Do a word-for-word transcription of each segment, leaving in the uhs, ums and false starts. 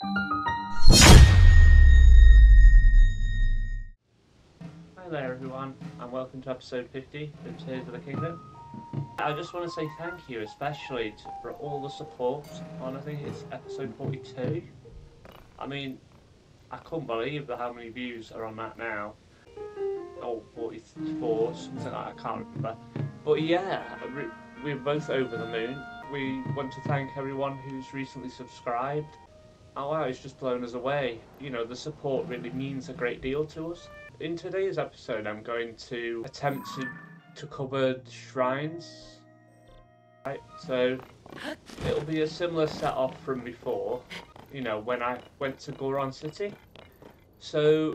Hi there everyone, and welcome to episode fifty of Tears of the Kingdom. I just want to say thank you especially to, for all the support on, I think it's episode forty-two. I mean, I couldn't believe that how many views are on that now. Oh, forty-four, something like that, I can't remember. But yeah, we're both over the moon. We want to thank everyone who's recently subscribed. Oh wow, it's just blown us away. You know, the support really means a great deal to us. In today's episode, I'm going to attempt to, to cover shrines. Right, so it'll be a similar setup from before, you know, when I went to Goron City. So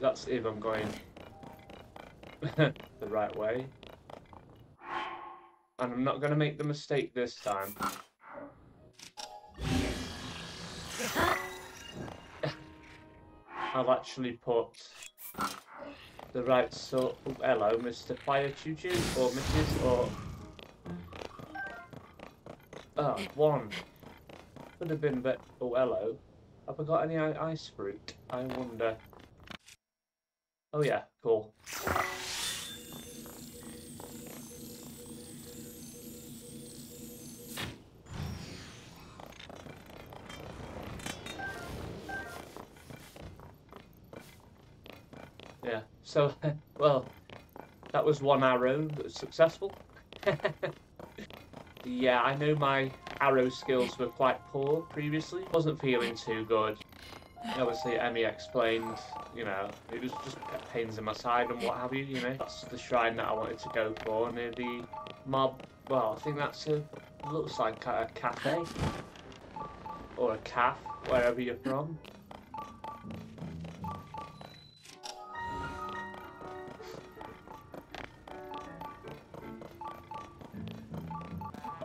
that's if I'm going the right way. And I'm not going to make the mistake this time. I've actually put the right sort of, hello, Mister Fire Chu Chu, or Missus, or... Oh, one. Could have been, but, oh, hello. Have I got any ice fruit? I wonder. Oh yeah, cool. Yeah, so, well, that was one arrow that was successful. Yeah, I know my arrow skills were quite poor previously. Wasn't feeling too good. Obviously, Emmy explained, you know, it was just pains in my side and what have you, you know. That's the shrine that I wanted to go for near the mob. Well, I think that's a, looks like a cafe. Or a caf, wherever you're from.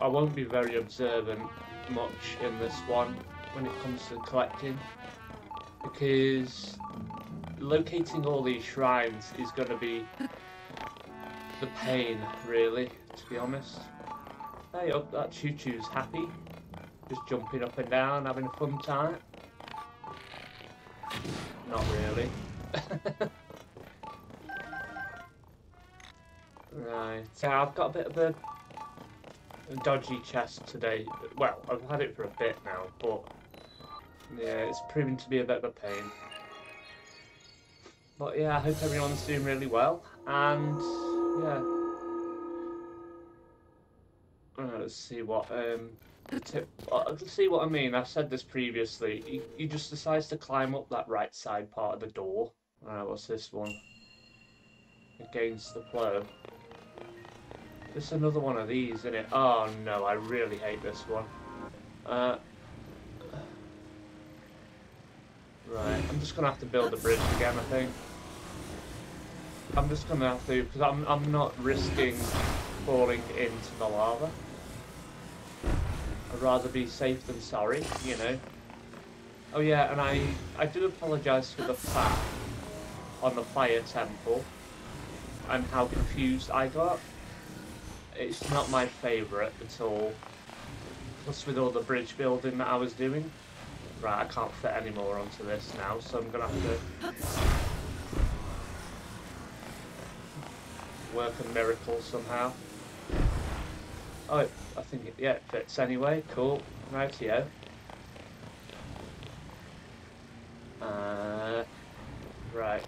I won't be very observant much in this one when it comes to collecting, because locating all these shrines is going to be the pain, really, to be honest. Hey, up, that Choo Choo's happy, just jumping up and down, having a fun time. Not really. Right, so I've got a bit of a dodgy chest today. Well, I've had it for a bit now, but yeah, it's proving to be a bit of a pain. But yeah, I hope everyone's doing really well, and yeah. Know, let's see what um the tip. Let's see what I mean. I've said this previously. He, he just decides to climb up that right side part of the door. Alright, what's this one? Against the flow. There's another one of these, isn't it? Oh no, I really hate this one. Uh, right, I'm just going to have to build a bridge again, I think. I'm just going to have to, because I'm, I'm not risking falling into the lava. I'd rather be safe than sorry, you know. Oh yeah, and I, I do apologise for the fact on the fire temple and how confused I got. It's not my favourite at all, plus with all the bridge building that I was doing. Right, I can't fit any more onto this now, so I'm going to have to work a miracle somehow. Oh, it, I think it, yeah, it fits anyway, cool, rightio. Uh, right.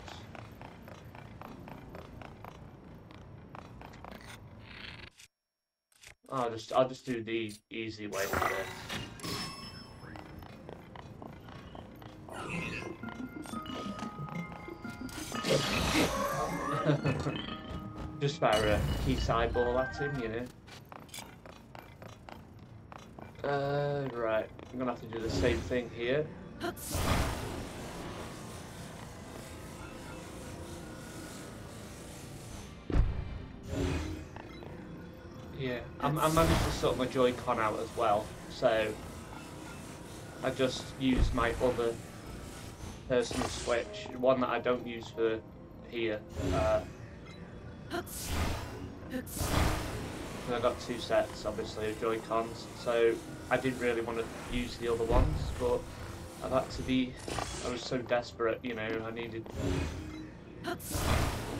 I'll just, I'll just do the easy way for this. Just fire a key sideball at him, you know. Uh, right, I'm gonna have to do the same thing here. Yeah, I'm, I managed to sort my Joy Con out as well, so I just used my other personal Switch, one that I don't use for here. Uh, because I got two sets, obviously, of Joy Cons, so I didn't really want to use the other ones, but I've had to be, I was so desperate, you know, I needed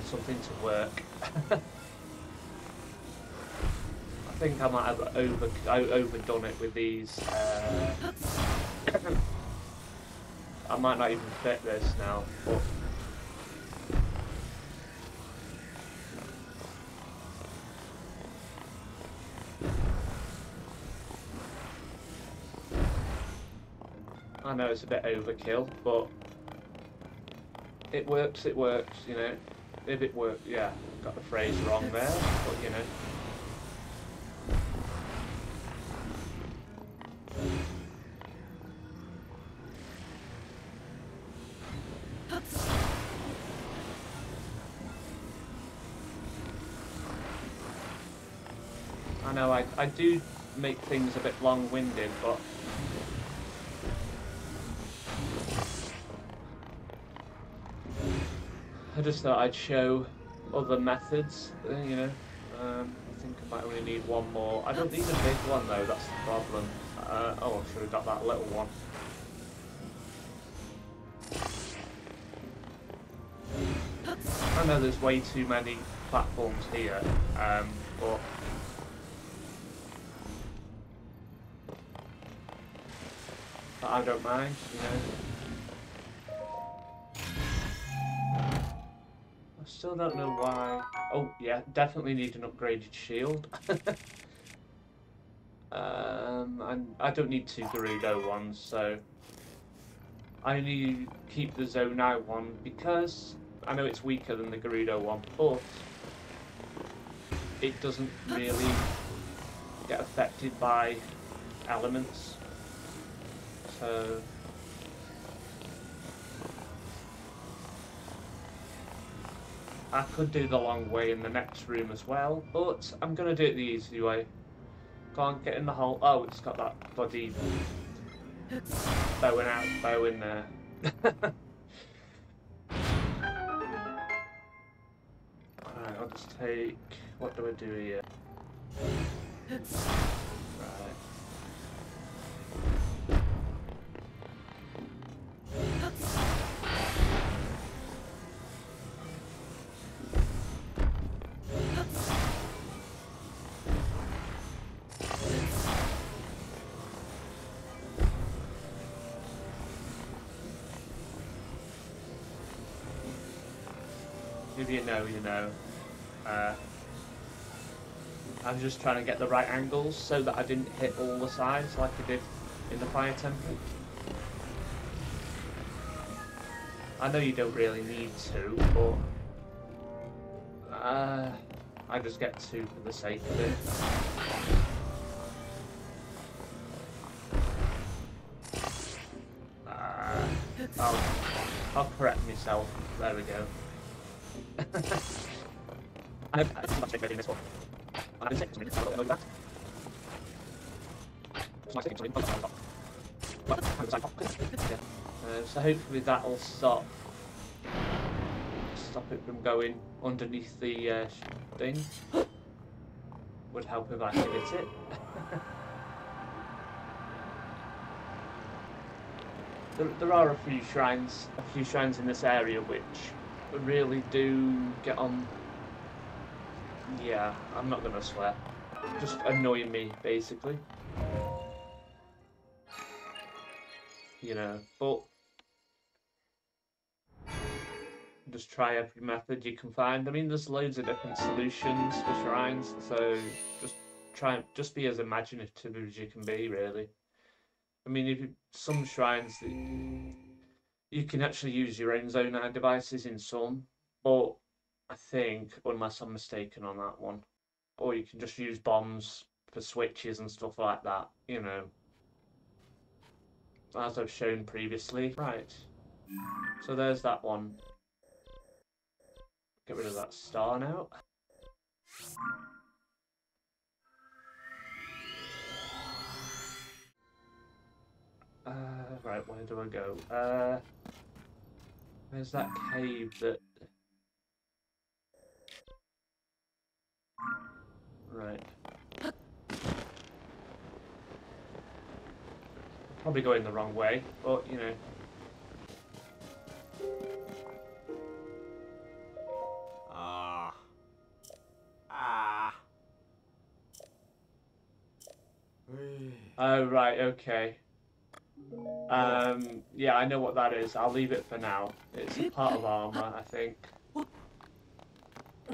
something to work. I think I might have over, overdone it with these. Uh, I might not even fit this now, but I know it's a bit overkill, but it works, it works, you know. If it works, yeah, got the phrase wrong there, but you know. I know I, I do make things a bit long-winded, but I just thought I'd show other methods, you know. Um, I think I might only need one more. I don't need a big one though, that's the problem. Uh, oh, I should have got that little one. I know there's way too many platforms here, um, but but I don't mind, you know. Still don't know why. Oh yeah, definitely need an upgraded shield. um, and I don't need two Gerudo ones, so I only keep the Zonai one because I know it's weaker than the Gerudo one, but it doesn't really get affected by elements. So. I could do the long way in the next room as well, but I'm going to do it the easy way. Can't get in the hole. Oh, it's got that bloody bow and out, bow in there. Alright, I'll just take... What do I do here? Right. If you know, you know. Uh, I'm just trying to get the right angles so that I didn't hit all the sides like I did in the fire temple. I know you don't really need to, but uh, I just get two for the sake of it. Uh, I'll, I'll correct myself. There we go. I'm actually ready in this one. I'm going to take minutes, I don't know that. Uh, so hopefully that'll stop stop it from going underneath the uh, thing. Would help if I could hit it. there, there are a few shrines, a few shrines in this area which really do get on. Yeah, I'm not gonna swear. Just annoy me, basically. You know, but just try every method you can find. I mean, there's loads of different solutions for shrines, so just try and just be as imaginative as you can be, really. I mean, if you, some shrines that you can actually use your own Zonai devices in some, but I think, unless I'm mistaken on that one, or you can just use bombs for switches and stuff like that, you know, as I've shown previously. Right, so there's that one. Get rid of that star now. Uh, right, where do I go? Uh, there's that cave that... Right. Probably going the wrong way, but you know. Ah. Ah. Oh, right, okay. Um, yeah, I know what that is. I'll leave it for now. It's a part of armor, I think.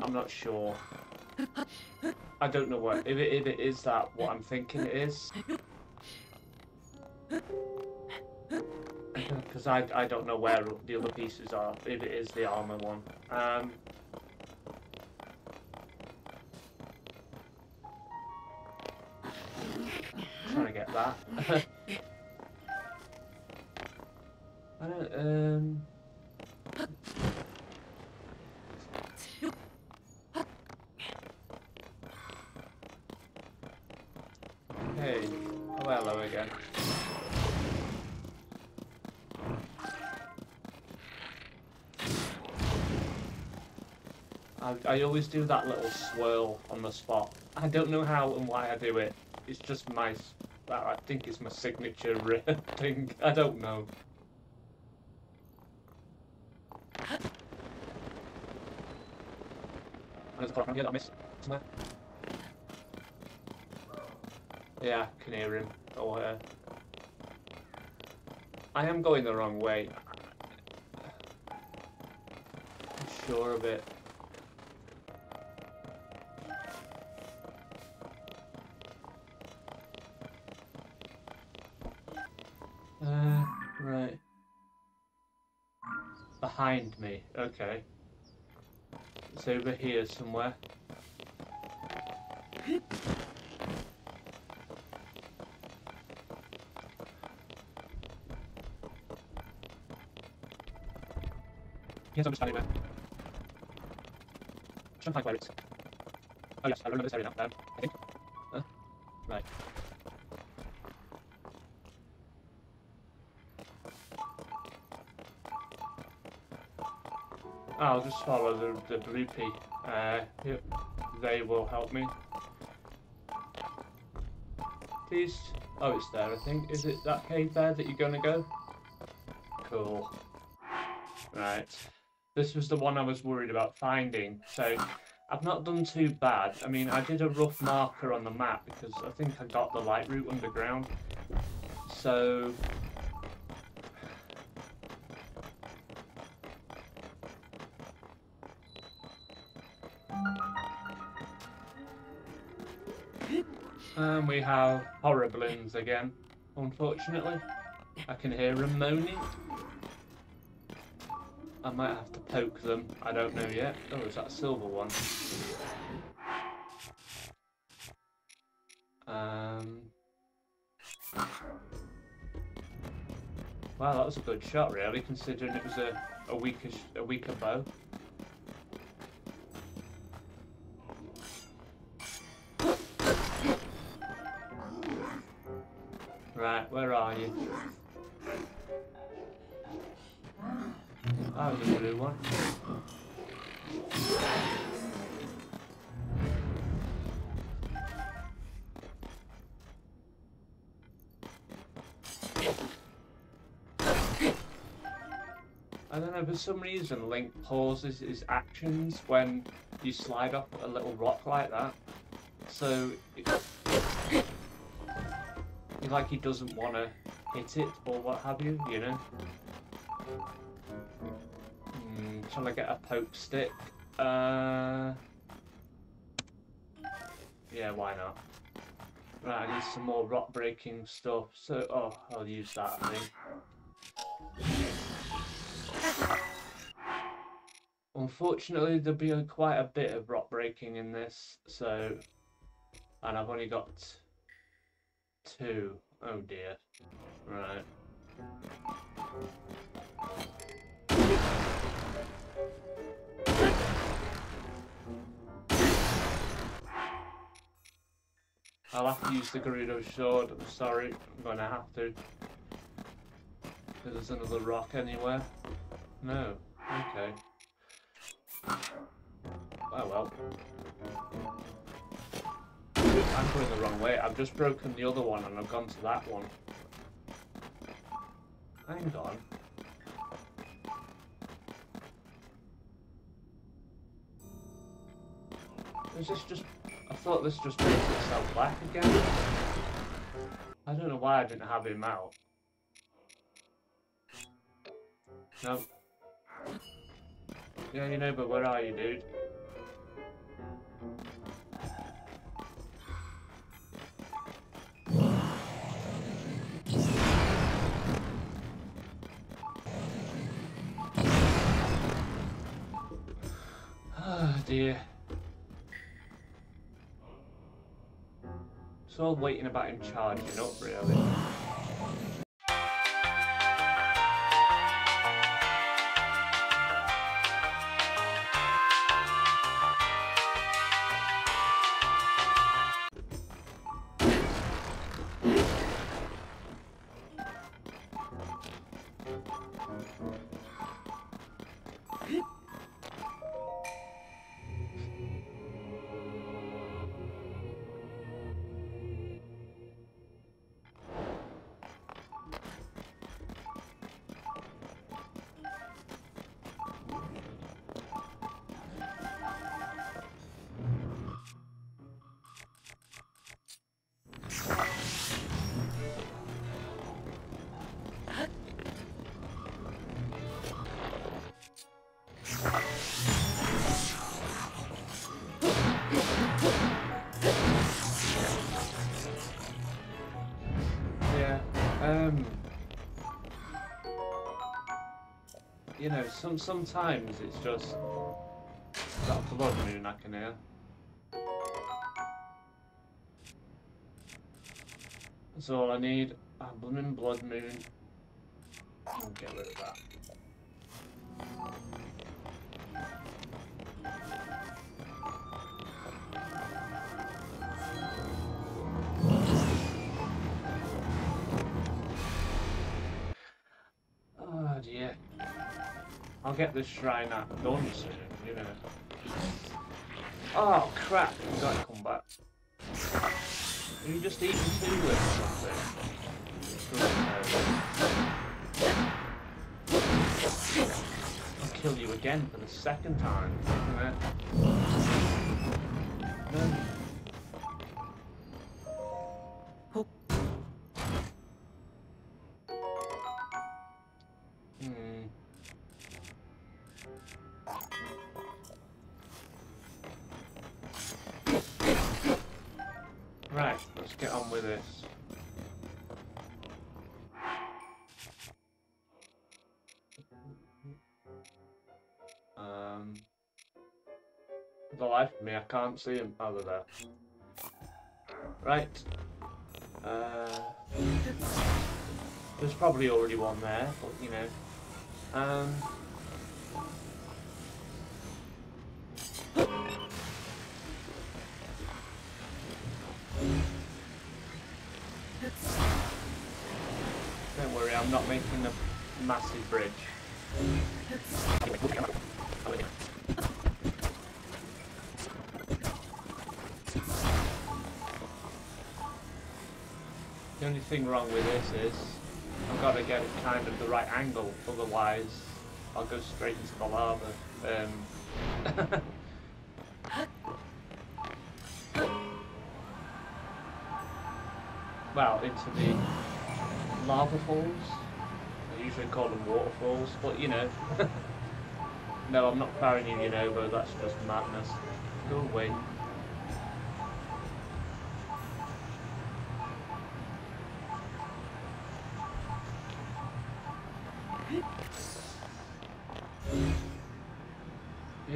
I'm not sure. I don't know what. If it, if it is that, what I'm thinking it is. Because I, I don't know where the other pieces are, if it is the armor one. Um, I'm trying to get that. I don't, um... Hey, oh hello again. I, I always do that little swirl on the spot. I don't know how and why I do it. It's just my... I think it's my signature thing. I don't know. Yeah, I can hear him or her. I am going the wrong way. I'm sure of it. Uh, right. Behind me. Okay. It's over here somewhere. Here's understanding where. Trying to find where it's. Oh yes, I remember this area now, I think. Huh? Right. I'll just follow the, the bloopy. Uh, yep. They will help me. Please. Oh, it's there, I think. Is it that cave there that you're gonna go? Cool. Right. This was the one I was worried about finding. So, I've not done too bad. I mean, I did a rough marker on the map because I think I got the light route underground. So... And we have horriblins again, unfortunately. I can hear them moaning. I might have to poke them, I don't know yet. Oh, is that a silver one? Um. Wow, that was a good shot really, considering it was a, a, weaker, a weaker bow. Right, where are you? That was a blue one. I don't know, for some reason Link pauses his actions when you slide off a little rock like that. So... It... like he doesn't want to hit it or what have you, you know. Mm, shall I get a poke stick? Uh, yeah, why not? Right, I need some more rock breaking stuff, so oh, I'll use that, I think. Unfortunately, there'll be quite a bit of rock breaking in this, so, and I've only got two. Oh dear. Right. I'll have to use the Gerudo sword. I'm sorry. I'm going to have to. Because there's another rock anywhere. No. Okay. Oh well. I'm going the wrong way. I've just broken the other one and I've gone to that one. Hang on. Is this just... I thought this just makes itself black again. I don't know why I didn't have him out. No. Yeah, you know, but where are you, dude? Dear. It's all waiting about him charging up, really. You know, some sometimes it's just that blood moon I can hear. That's all I need. A blooming blood moon. I'll get rid of that. I'll get this shrine up done soon, you know. Oh crap, you gotta come back. Are you just eating two or something? I'll kill you again for the second time, isn't it? No. Can't see him over there. Right. Uh, there's probably already one there, but you know. Um, don't worry, I'm not making a massive bridge. The only thing wrong with this is I've got to get it kind of the right angle, otherwise I'll go straight into the lava. Um, well, into the lava falls. I usually call them waterfalls, but you know. No, I'm not carrying you over, that's just madness. Go away.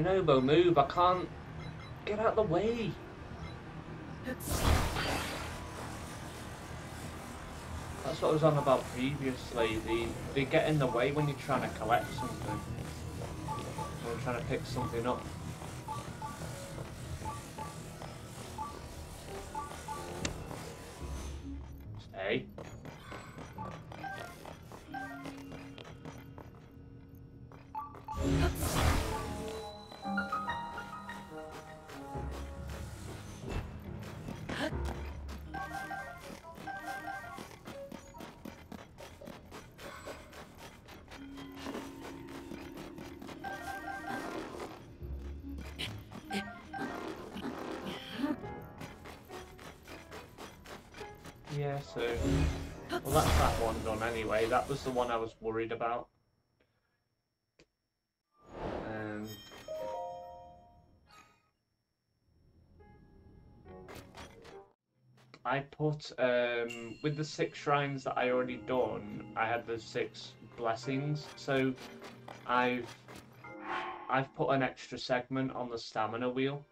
Unobo, move, I can't get out of the way. That's what I was on about previously. They, they get in the way when you're trying to collect something. Or trying to pick something up. Stay. Yeah, so... Well, that's that one done anyway. That was the one I was worried about. Um... I put, um, with the six shrines that I already done, I had the six blessings, so I've I've put an extra segment on the stamina wheel.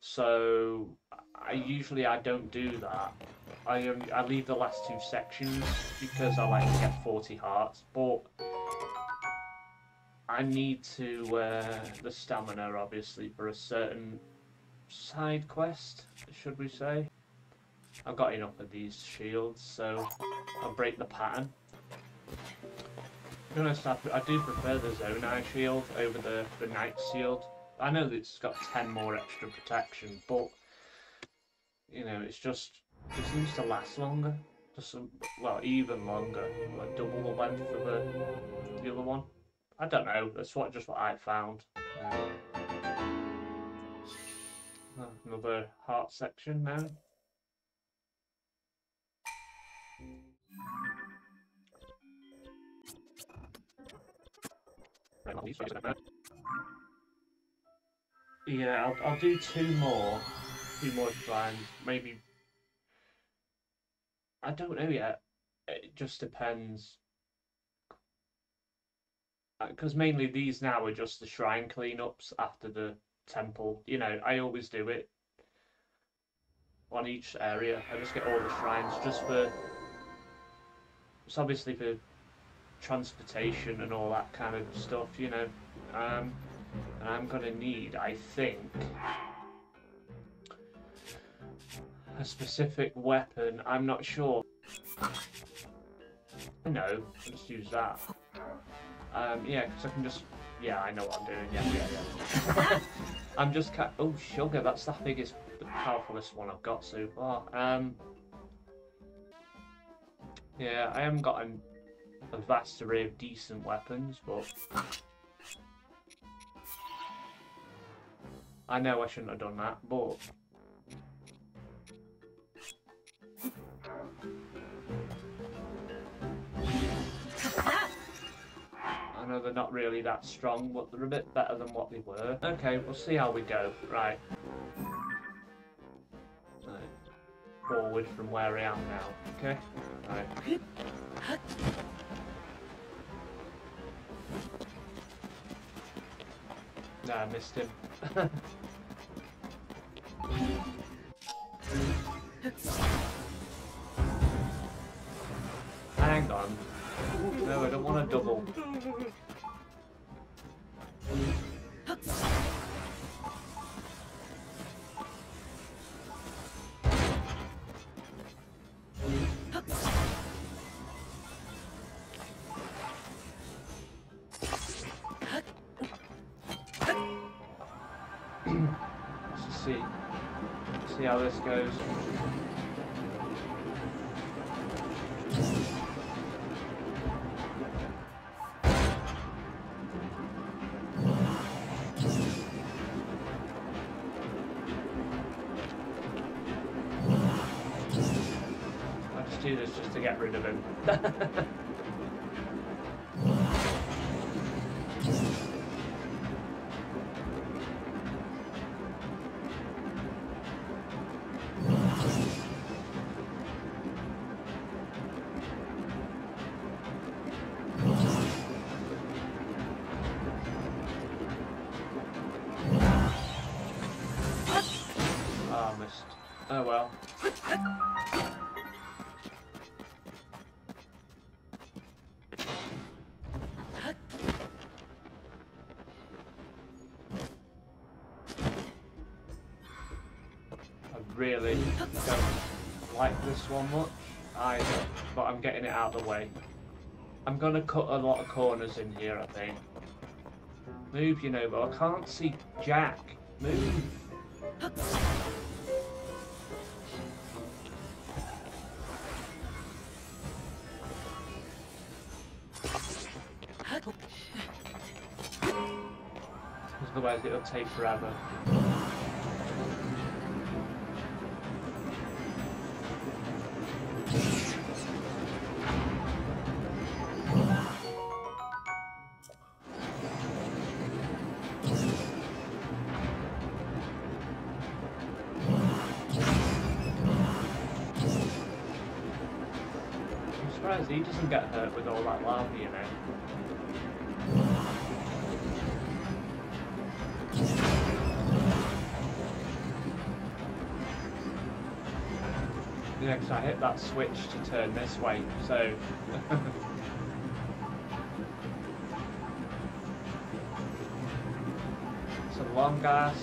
So I usually I don't do that. I um, I leave the last two sections because I like to get forty hearts, but I need to uh, the stamina obviously for a certain side quest, should we say? I've got enough of these shields, so I'll break the pattern. To be honest, I, I do prefer the Zonai shield over the, the Knight's shield. I know that it's got ten more extra protection, but, you know, it's just, it seems to last longer. Just some, well, even longer, like double the length of the, the other one. I don't know, that's what just what I found. Um, another heart section now. Yeah, I'll, I'll do two more, two more shrines, maybe. I don't know yet. It just depends, because mainly these now are just the shrine cleanups after the temple. You know, I always do it on each area. I just get all the shrines just for. It's obviously for transportation and all that kind of stuff, you know. Um, and I'm going to need, I think, a specific weapon. I'm not sure. No, I'll just use that. Um, yeah, because I can just... Yeah, I know what I'm doing. Yeah, yeah, yeah. I'm just... Ca oh, sugar, that's the biggest, the powerfulest one I've got so far. Um... Yeah, I haven't got an, a vast array of decent weapons, but I know I shouldn't have done that, but I know they're not really that strong, but they're a bit better than what they were. Okay, we'll see how we go. Right. Forward from where I am now, okay? Right. Nah, I missed him. Hang on. No, I don't want to double. Goes. I'll just do this just to get rid of him. Oh well. I really don't like this one much either, but I'm getting it out of the way. I'm gonna cut a lot of corners in here, I think. Move, you know, but I can't see Jack. Move. Otherwise it'll take forever. He doesn't get hurt with all that lava, you know. Yeah, because I hit that switch to turn this way, so... it's a long gas.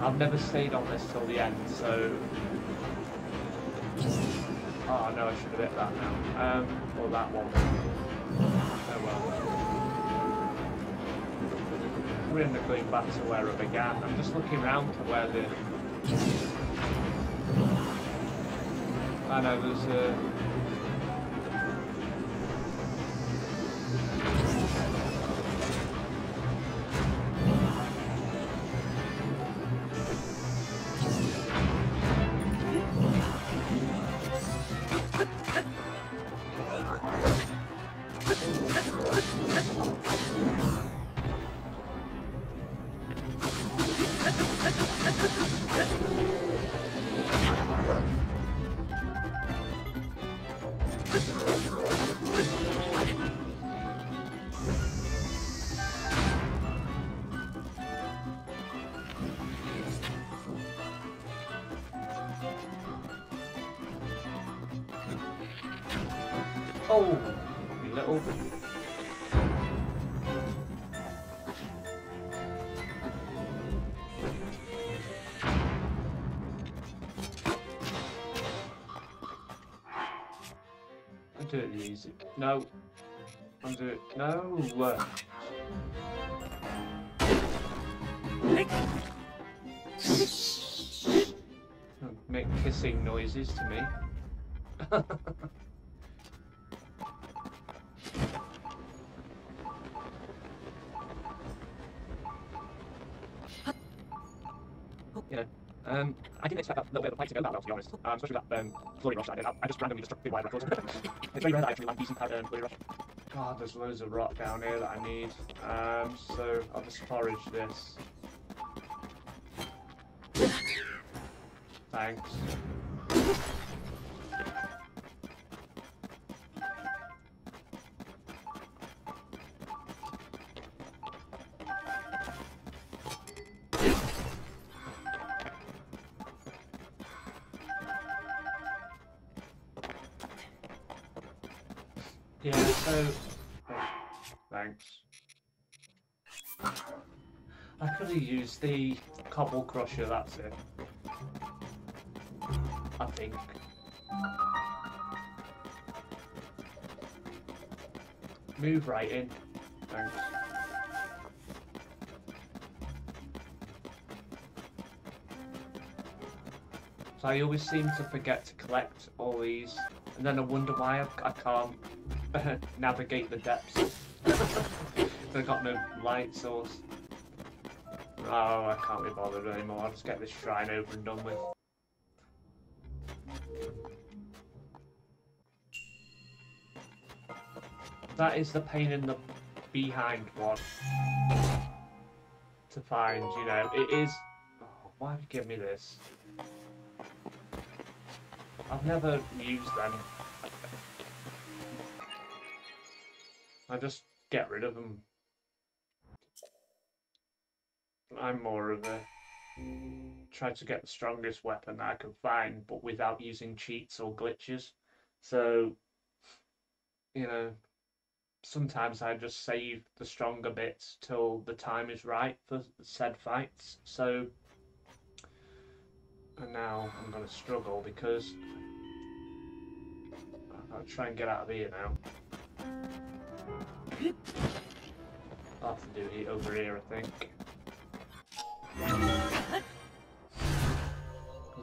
I've never stayed on this till the end, so... Oh no, I should have hit that now. Um, or that one. Oh well. We're in the going back to where I began. I'm just looking around to where the... I know, there's a... No. I'm doing it. No. Make kissing noises to me. Yeah. Um, I didn't expect that little bit of a fight to go that well, to be honest. Um, especially that um, Glory Rush I did. I, I just randomly just took big wide records. It's very rare that I actually land decent at um, Glory Rush. God, there's loads of rock down here that I need. Um, so I'll just forage this. Thanks. Use the Cobble Crusher, that's it. I think. Move right in. Thanks. So I always seem to forget to collect all these, and then I wonder why I, I can't navigate the depths. I've got no light source. Oh, I can't be bothered anymore. I'll just get this shrine over and done with. That is the pain in the behind one to find, you know. It is... Oh, why did you give me this? I've never used them. I just get rid of them. I'm more of a try to get the strongest weapon I can find, but without using cheats or glitches. So, you know, sometimes I just save the stronger bits till the time is right for said fights. So, and now I'm going to struggle because I'll try and get out of here now. I'll have to do it over here, I think.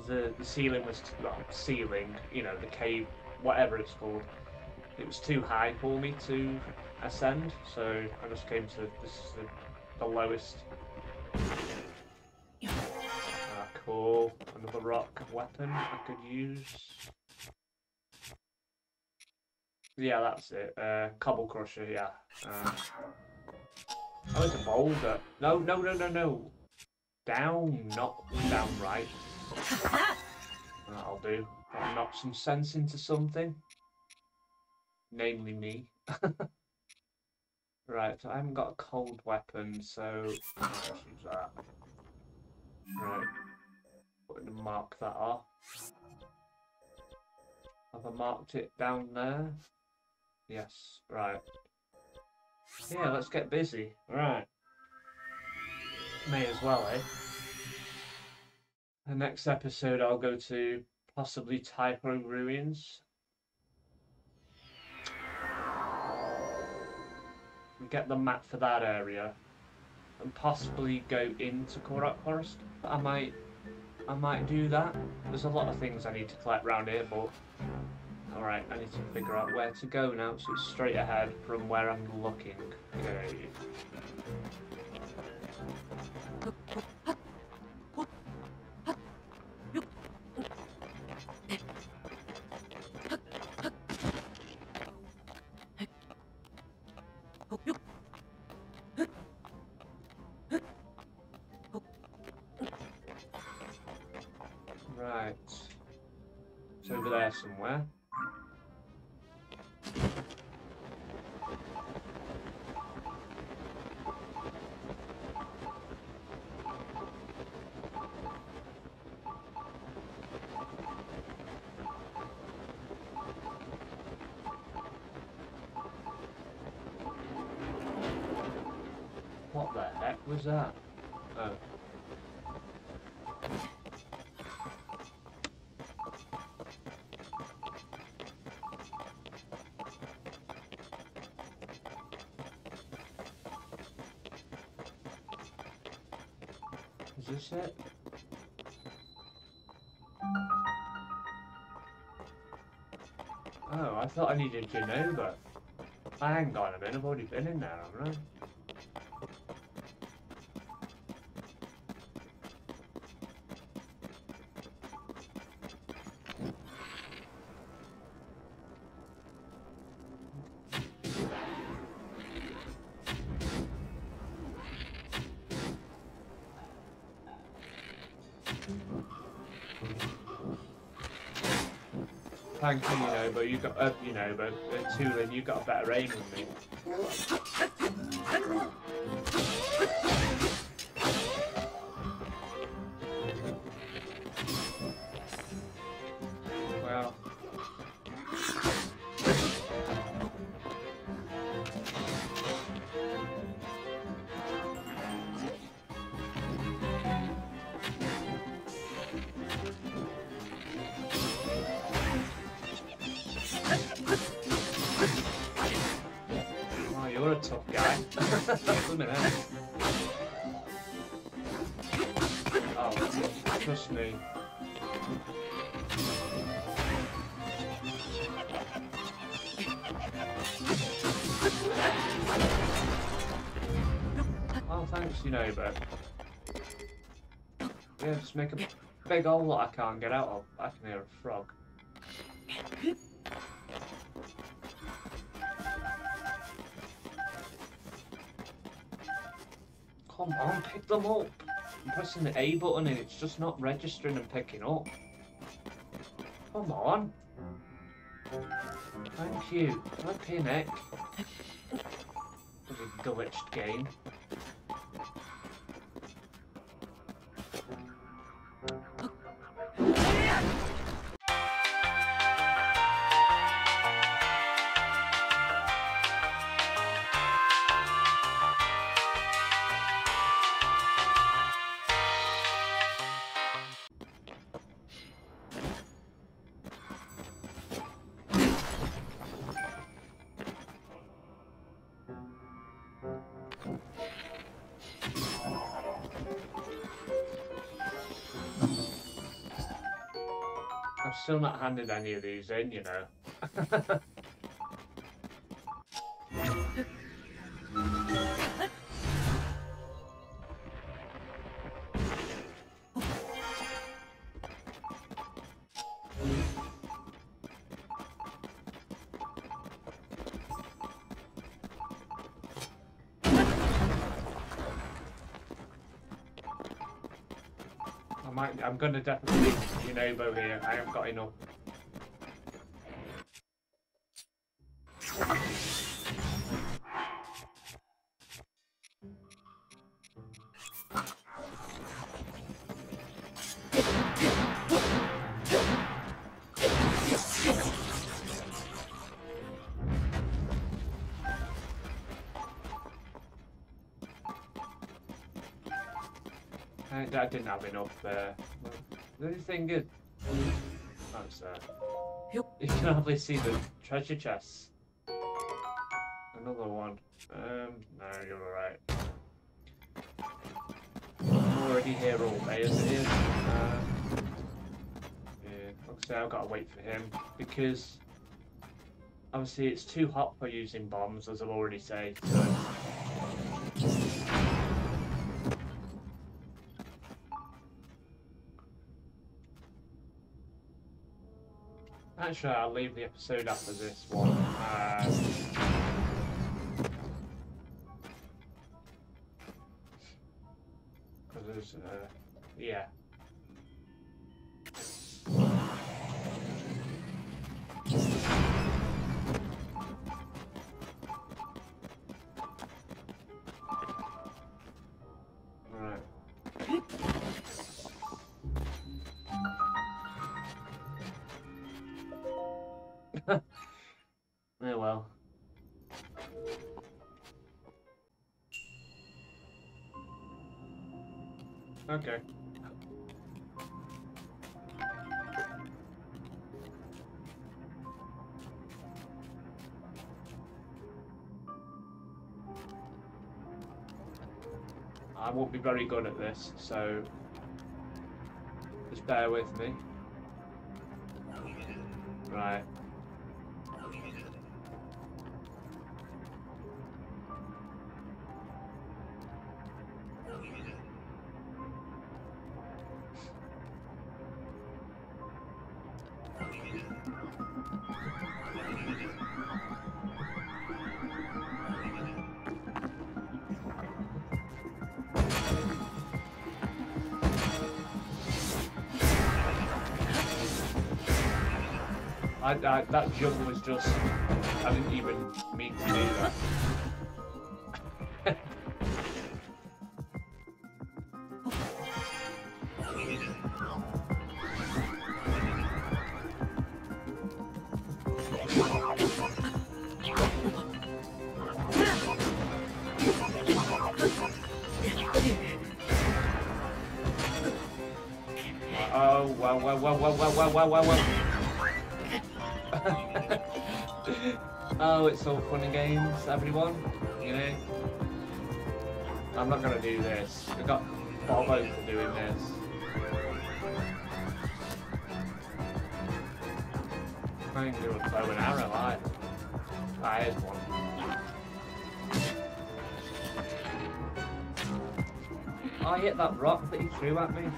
The, the ceiling was, well, ceiling, you know, the cave, whatever it's called, it was too high for me to ascend, so I just came to this, the, the lowest. cool. Another rock weapon I could use. Yeah, that's it. Uh, Cobble Crusher, yeah. Uh, oh, it's a boulder. No, no, no, no, no. Down, not down right. That'll do. That'll knock some sense into something. Namely me. Right, so I haven't got a cold weapon, so I'll just use that. Right. I'm going to mark that off. Have I marked it down there? Yes, right. Yeah, let's get busy. Right. May as well, eh? The next episode I'll go to possibly Tyrone Ruins. And get the map for that area. And possibly go into Korok Forest. I might I might do that. There's a lot of things I need to collect round here, but alright, I need to figure out where to go now, so it's straight ahead from where I'm looking. Okay. Right. It's over there somewhere. What the heck was that? Oh. Is this it? Oh, I thought I needed Genova. Hang on a minute, I've already been in there, haven't I? Thank you, you know, but you got, uh, you know, but uh, Tulin, you got a better aim than me. Well, you're a tough guy. Oh, trust me. Oh, thanks, you know, but yeah, just make a big hole that I can't get out of. I can hear a frog. Come on, pick them up! I'm pressing the A button and it's just not registering and picking up. Come on! Thank you. Flippin' heck. It's a glitched game. I'm still not handing any of these in, you know. might. I'm gonna definitely leave Genobo here. I haven't got enough. I didn't have enough. Uh, the only thing is, oh, sad. You can hardly see the treasure chests. Another one. Um, no, you're alright. I'm already here all day as it is. Uh, yeah, obviously I've got to wait for him because obviously it's too hot for using bombs, as I've already said. So. Actually, I'll leave the episode after this one. Uh, Cause there's, uh, yeah. Okay. I won't be very good at this, so just bear with me. Right. I, I, that jump was just, I didn't even mean to do that. Oh, well, well, well, well, well, well, well, well, well. Oh, it's all fun and games, everyone, you know. I'm not gonna do this. I got Bobo for doing this. I can't even do a bow and arrow either. That is one. Oh, I hit that rock that he threw at me.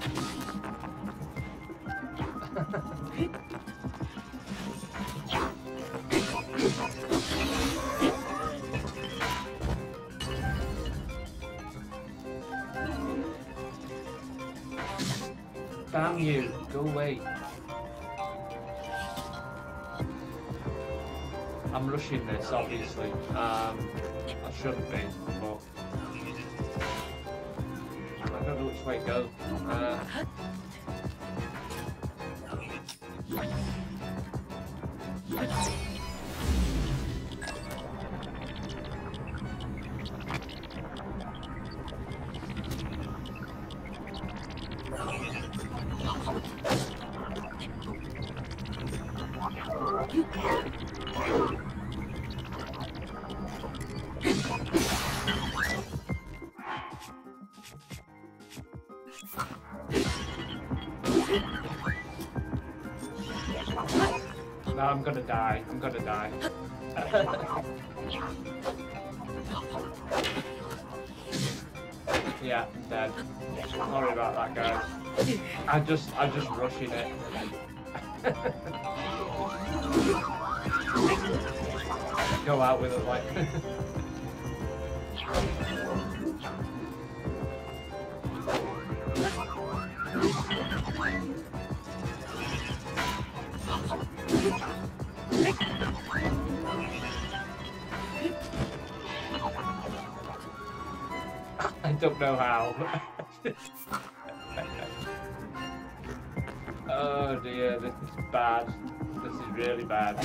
Damn you, go away. I'm rushing this, obviously. Um, I shouldn't be, but I don't know which way to go. Uh, I'm gonna die. I'm gonna die. Yeah, I'm dead. Sorry about that, guys. I just, I'm just rushing it. Go out with it, like. I don't know how. Oh dear, this is bad. This is really bad.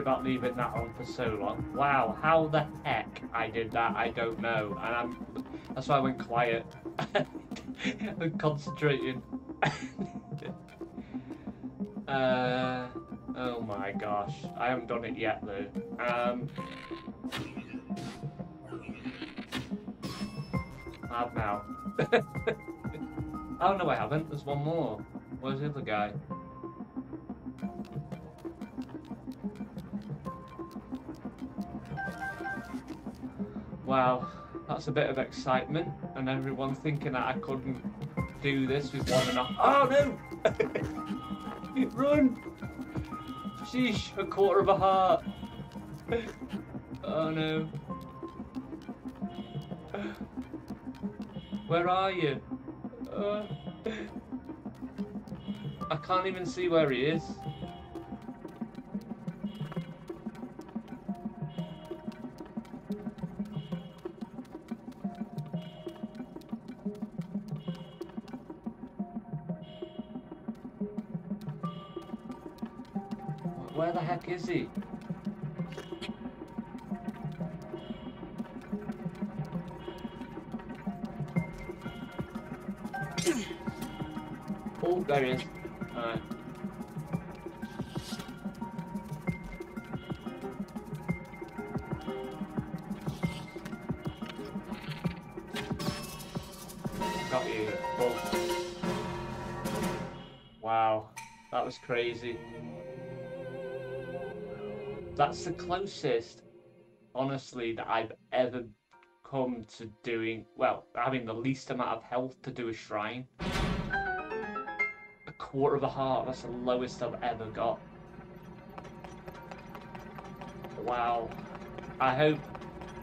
About leaving that on for so long. Wow, how the heck I did that, I don't know. And I'm that's why I went quiet and concentrating. uh, oh my gosh, I haven't done it yet though. Um, I've now. Oh no, I haven't. There's one more. Where's the other guy? Wow, that's a bit of excitement, and everyone thinking that I couldn't do this with one enough. Oh no! Run! Sheesh, a quarter of a heart. Oh no. Where are you? Uh, I can't even see where he is. Is he? Oh, there he is. All right. Got you. Oh. Wow, that was crazy. That's the closest, honestly, that I've ever come to doing, well, having the least amount of health to do a shrine. A quarter of a heart, that's the lowest I've ever got. Wow. I hope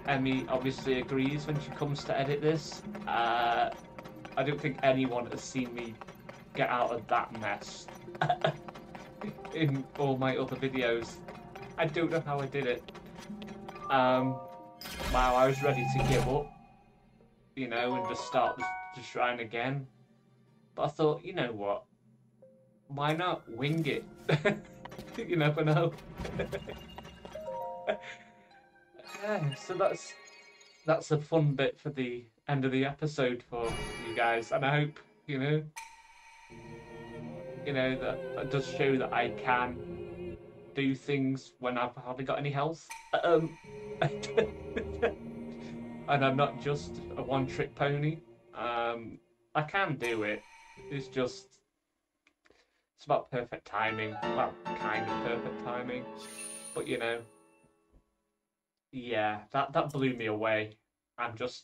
Emmy obviously agrees when she comes to edit this. Uh, I don't think anyone has seen me get out of that mess in all my other videos. I don't know how I did it. Um, wow, I was ready to give up, you know, and just start the, the shrine again. But I thought, you know what? Why not wing it? You never know. Yeah, so that's that's a fun bit for the end of the episode for you guys, and I hope you know, you know that, that does show that I can do things when I've hardly got any health, um, and I'm not just a one-trick pony. Um, I can do it. It's just it's about perfect timing. Well, kind of perfect timing, but you know, yeah, that that blew me away. I'm just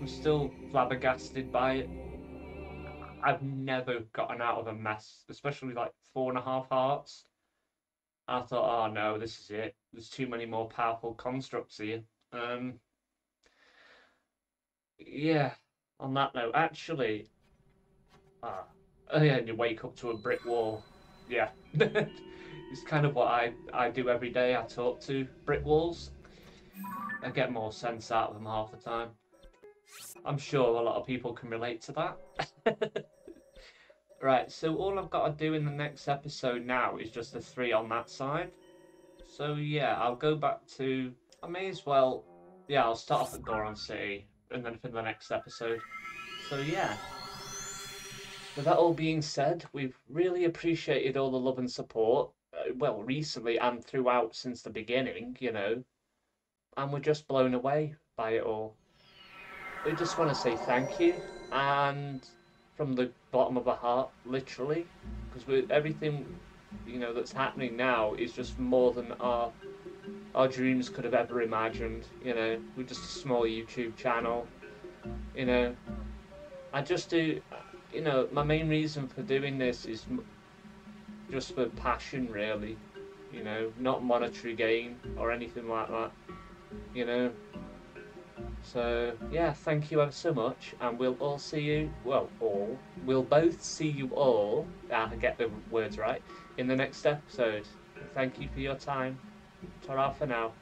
I'm still flabbergasted by it. I've never gotten out of a mess, especially like four and a half hearts. I thought, oh no, this is it. There's too many more powerful constructs here. Um, yeah, on that note, actually... Ah, oh yeah, and you wake up to a brick wall. Yeah. It's kind of what I, I do every day. I talk to brick walls. I get more sense out of them half the time. I'm sure a lot of people can relate to that. Right, so all I've got to do in the next episode now is just the three on that side. So yeah, I'll go back to... I may as well... Yeah, I'll start off at Goron City, and then for the next episode. So yeah. With that all being said, we've really appreciated all the love and support, uh, well, recently and throughout since the beginning, you know, and we're just blown away by it all. We just want to say thank you, and from the bottom of our heart, literally, because everything, you know, that's happening now is just more than our our dreams could have ever imagined. You know, we're just a small YouTube channel, you know. I just do, you know, my main reason for doing this is just for passion, really, you know, not monetary gain or anything like that, you know. So, yeah, thank you ever so much, and we'll all see you, well, all, we'll both see you all, ah, I get the words right, in the next episode. Thank you for your time. Ta-ra for now.